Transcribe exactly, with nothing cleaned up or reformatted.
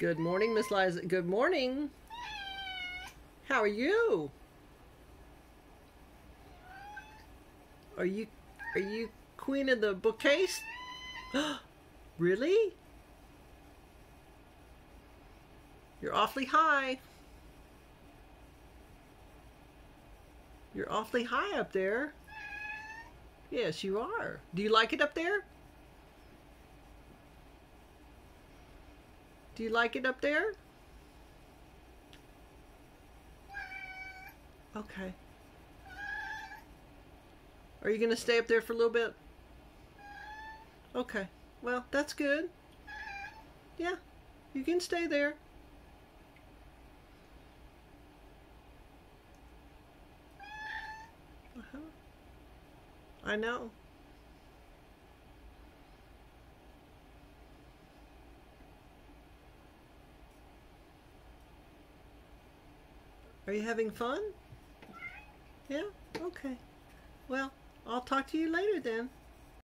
Good morning, Miss Liza. Good morning. How are you? Are you are you queen of the bookcase? Really? You're awfully high. You're awfully high up there. Yes, you are. Do you like it up there? Do you like it up there? Okay. Are you going to stay up there for a little bit? Okay. Well, that's good. Yeah, you can stay there. Uh-huh. I know. Are you having fun? Yeah? Okay. Well, I'll talk to you later then.